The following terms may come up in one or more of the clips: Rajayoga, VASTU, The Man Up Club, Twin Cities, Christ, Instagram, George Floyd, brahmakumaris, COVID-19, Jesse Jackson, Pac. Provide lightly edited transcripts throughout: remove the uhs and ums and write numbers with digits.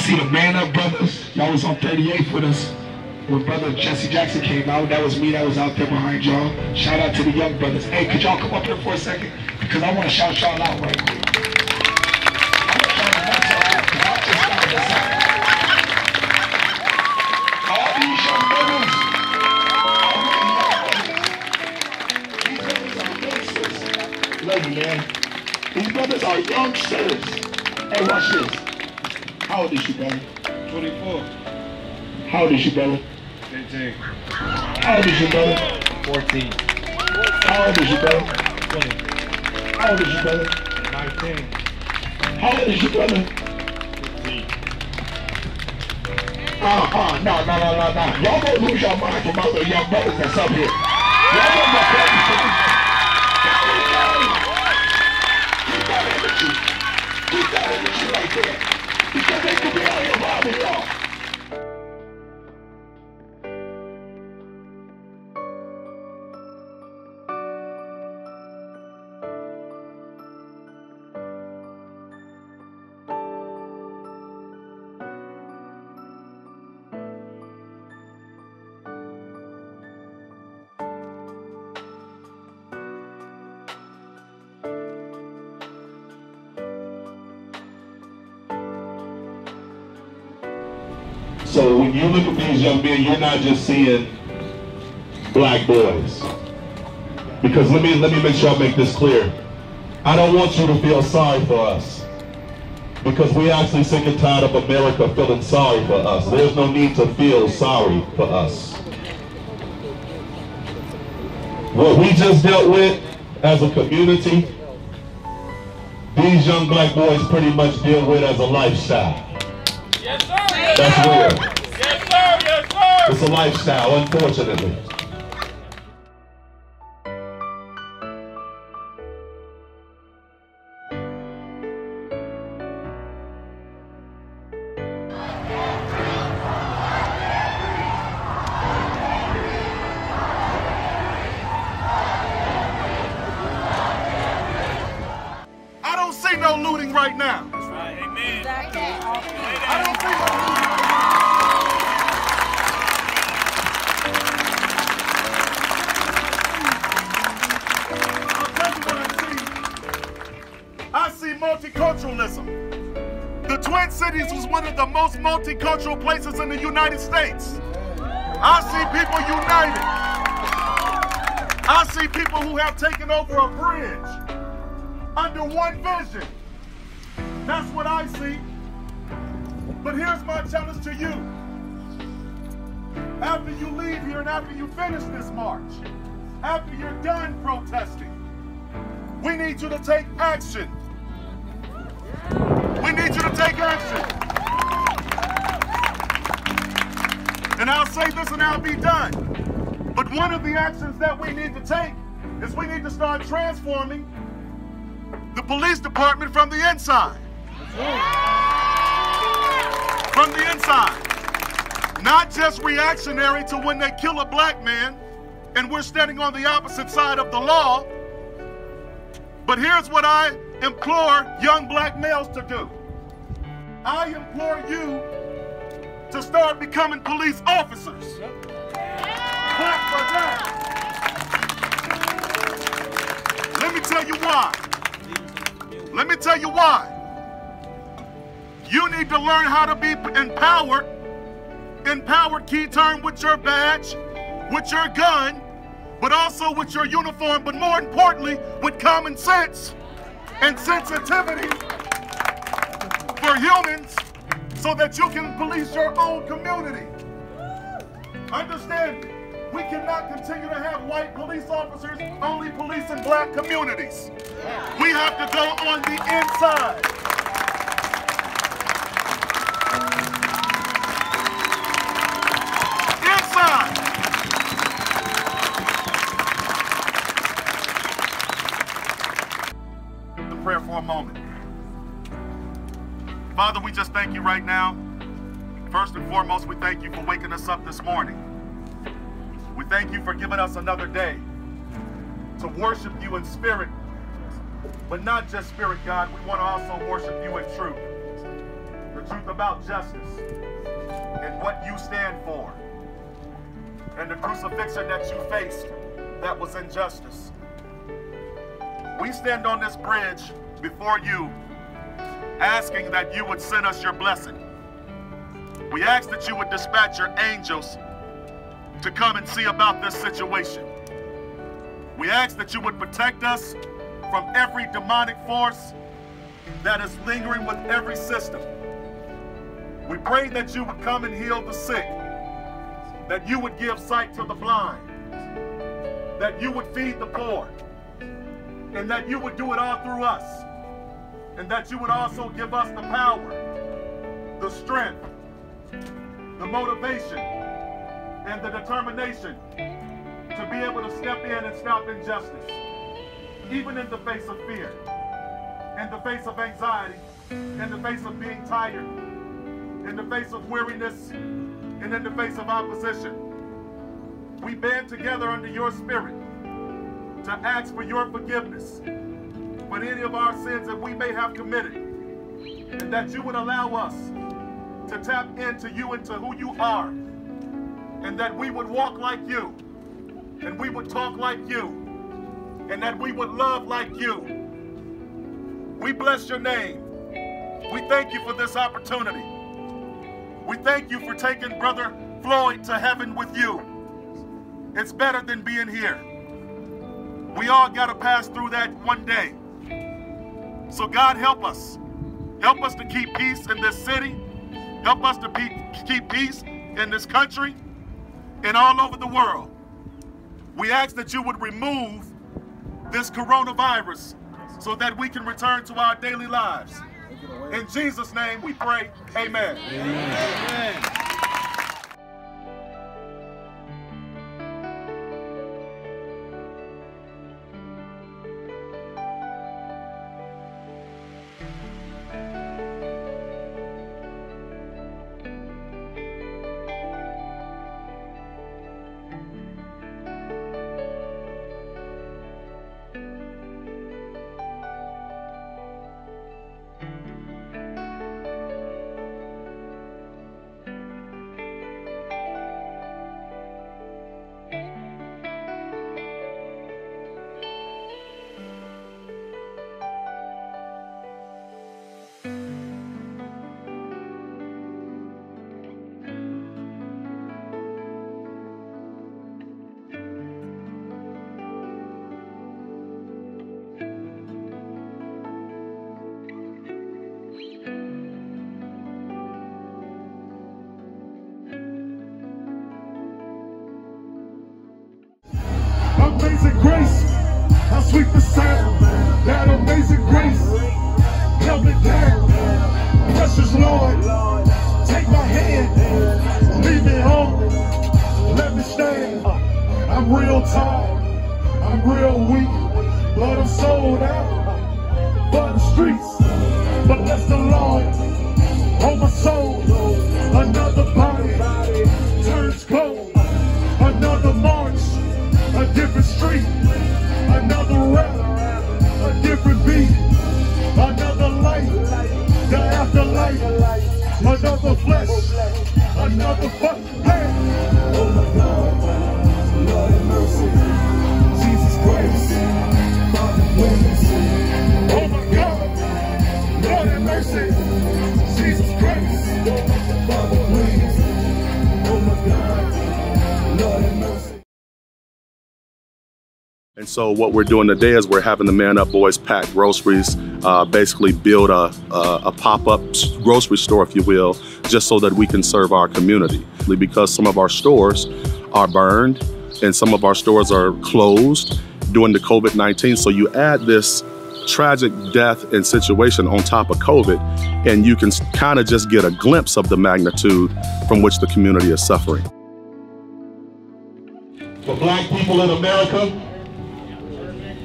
see the Man Up Brothers. Y'all was on 38th with us. When brother Jesse Jackson came out, that was me that was out there behind y'all. Shout out to the young brothers. Hey, could y'all come up here for a second? Because I want to shout y'all out right quick. All these young brothers, these brothers are youngsters. Love you, man. These brothers are youngsters. Hey, watch this. How old is you, brother? 24. How old is you, brother? 15. How old is you, brother? 14. How old is you, brother? 20. How old is you, brother? 19. How old is you, brother? 15. No. Y'all gonna lose your mind from all the young brothers that's up here. Y'all gonna look at me. Keep that energy. Keep that energy right there. Because they could be out here robbing y'all. So when you look at these young men, you're not just seeing black boys. Because let me make sure I make this clear. I don't want you to feel sorry for us. Because we're actually sick and tired of America feeling sorry for us. There's no need to feel sorry for us. What we just dealt with as a community, these young black boys pretty much deal with as a lifestyle. Yes, sir. That's real. Yes, sir. Yes, sir. It's a lifestyle, unfortunately. I don't see no looting right now. That's right. Amen. I don't see no looting. Multiculturalism. The Twin Cities was one of the most multicultural places in the United States. I see people united. I see people who have taken over a bridge under one vision. That's what I see. But here's my challenge to you. After you leave here and after you finish this march, after you're done protesting, we need you to take action. We need you to take action. And I'll say this and I'll be done. But one of the actions that we need to take is we need to start transforming the police department from the inside. From the inside. Not just reactionary to when they kill a black man and we're standing on the opposite side of the law. But here's what I implore young black males to do. I implore you to start becoming police officers. Clap for that. Let me tell you why. Let me tell you why. You need to learn how to be empowered. Empowered, key term, with your badge, with your gun, but also with your uniform, but more importantly, with common sense and sensitivity for humans so that you can police your own community. Understand, we cannot continue to have white police officers only policing black communities. We have to go on the inside. Inside. Prayer for a moment. Father, we just thank you right now. First and foremost, we thank you for waking us up this morning. We thank you for giving us another day to worship you in spirit, but not just spirit, God. We want to also worship you in truth. the truth about justice and what you stand for, and the crucifixion that you faced that was injustice. We stand on this bridge before you, asking that you would send us your blessing. We ask that you would dispatch your angels to come and see about this situation. We ask that you would protect us from every demonic force that is lingering with every system. We pray that you would come and heal the sick, that you would give sight to the blind, that you would feed the poor, and that you would do it all through us, and that you would also give us the power, the strength, the motivation, and the determination to be able to step in and stop injustice, even in the face of fear, in the face of anxiety, in the face of being tired, in the face of weariness, and in the face of opposition. We band together under your spirit to ask for your forgiveness for any of our sins that we may have committed, and that you would allow us to tap into you and to who you are, and that we would walk like you, and we would talk like you, and that we would love like you. We bless your name. We thank you for this opportunity. We thank you for taking Brother Floyd to heaven with you. It's better than being here. We all gotta pass through that one day. So God, help us. Help us to keep peace in this city. Help us to keep peace in this country and all over the world. We ask that you would remove this coronavirus so that we can return to our daily lives. In Jesus' name we pray, amen. Amen. Amen. Amazing grace, how sweet the sound, that amazing grace, held me down. Precious Lord, take my hand, lead me home, let me stand. I'm real tired, I'm real weak, Lord, I'm sold out for the streets. But bless the Lord, oh my soul, another body turns cold, another march, a different street, another rap, a different beat, another life, the afterlife, another flesh, another fucking hand. Oh my God, Lord have mercy, Jesus Christ, Father witness. Oh my God, Lord have mercy, Jesus Christ, Father witness. Oh my God, Lord have mercy. And so what we're doing today is we're having the Man Up Boys pack groceries, basically build a pop-up grocery store, if you will, just so that we can serve our community. Because some of our stores are burned and some of our stores are closed during the COVID-19. So you add this tragic death and situation on top of COVID, and you can kind of just get a glimpse of the magnitude from which the community is suffering. For Black people in America,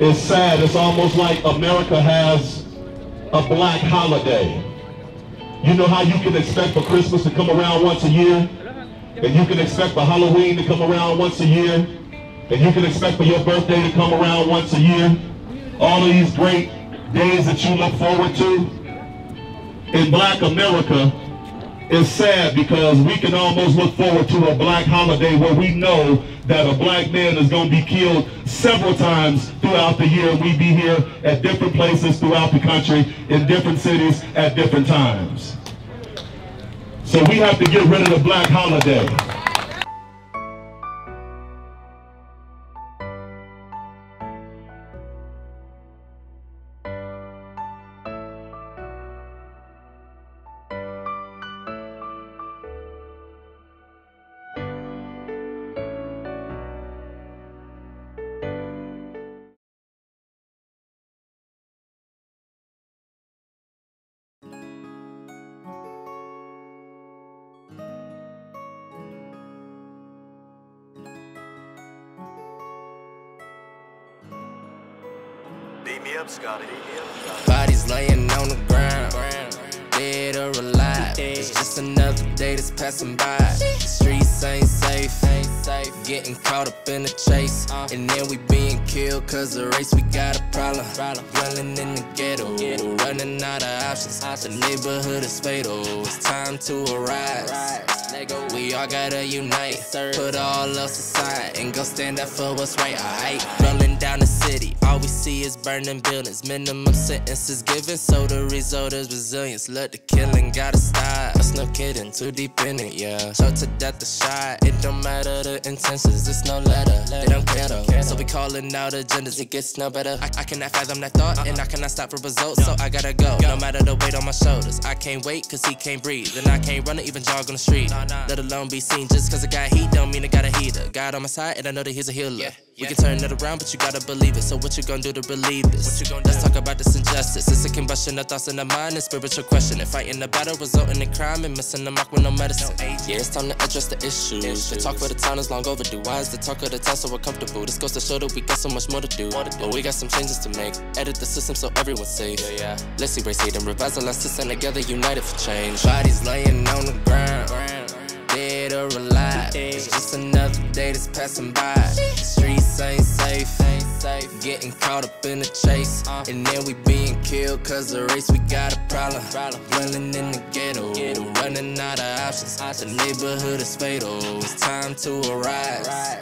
it's sad. It's almost like America has a black holiday. You know how you can expect for Christmas to come around once a year, and you can expect for Halloween to come around once a year, and you can expect for your birthday to come around once a year. All of these great days that you look forward to. In Black America, It's sad because we can almost look forward to a black holiday where we know that a black man is going to be killed several times throughout the year. We be here at different places throughout the country, in different cities, at different times. So we have to get rid of the black holiday. Bodies laying on the ground, dead or alive. It's just another day that's passing by. The streets ain't safe, getting caught up in the chase. And then we being killed cause of race. We got a problem, dwelling in the ghetto, running out of options. The neighborhood is fatal, it's time to arise. We all gotta unite, put all else aside, and go stand up for what's right, alright? Rolling down the city, all we see is burning buildings. Minimum sentences given, so the result is resilience. Look, the killing gotta stop, it's no kidding, too deep in it, yeah. Shot to death the shot, it don't matter the intentions, it's no letter, they don't care. So we calling out agendas, it gets no better. I cannot fathom that thought, and I cannot stop for results, so I gotta go. No matter the weight on my shoulders, I can't wait cause he can't breathe, and I can't run or even jog on the street. Let alone be seen, just cause I got heat don't mean I got a heater. God on my side and I know that he's a healer, We can turn it around but you gotta believe it. So what you gonna do to relieve this? Let's talk about this injustice. It's a combustion of thoughts in the mind and spiritual questioning. Fighting the battle resulting in crime and missing the mark with no medicine. Yeah, it's time to address the issues. The talk for the town is long overdue. Why is the talk of the town so uncomfortable? This goes to show that we got so much more to do. But we got some changes to make. Edit the system so everyone's safe. Let's erase hate and revise our lessons and together united for change. Bodies laying on the ground, dead or alive, it's just another day that's passing by. The streets ain't safe, getting caught up in the chase. And then we being killed cause of race, we got a problem. Dwelling in the ghetto, running out of options. The neighborhood is fatal, it's time to arise.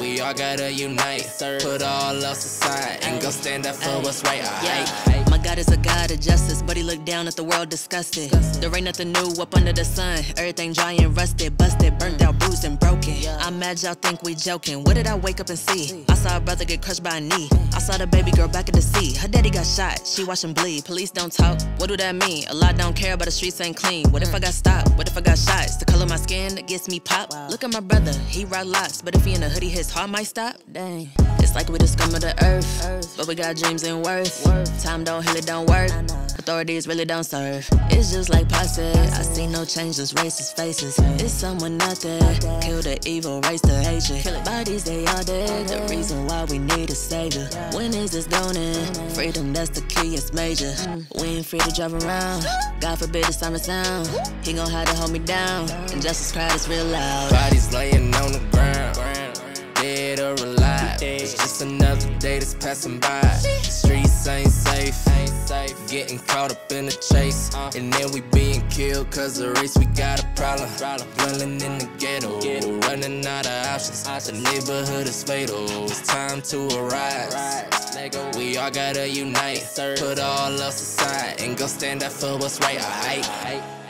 We all gotta unite, put all else aside, and go stand up for what's right, alright? My God is a God of justice, but he looked down at the world disgusted. There ain't nothing new up under the sun. Everything dry and rusted, busted, burnt out, bruised and broken. I'm mad y'all think we joking. What did I wake up and see? I saw a brother get crushed by a knee. I saw the baby girl back in the sea. Her daddy got shot, she watch him bleed. Police don't talk, what do that mean? A lot don't care, but the streets ain't clean. What if I got stopped? What if I got shot? It's the color of my skin that gets me popped. Look at my brother, he ride locks, but if he in a hoodie, his heart might stop. Dang. It's like we the scum of the earth, but we got dreams and worth. Time don't heal, it don't work. Authorities really don't serve. It's just like Pac said, I see no changes, racist faces. It's someone out there, kill the evil, race the hatred. Bodies, they all dead, the reason why we need a savior. When is this going in? Freedom, that's the key, it's major. We ain't free to drive around, God forbid the summer sound. He gon' have to hold me down, injustice crowd is real loud. Bodies laying on the ground, dead or alive, it's just another day that's passing by. The streets ain't safe, getting caught up in the chase. And then we being killed cause of race, we got a problem. Dwelling in the ghetto, running out of options. The neighborhood is fatal, it's time to arise. We all gotta unite, put all else aside, and go stand up for what's right, alright?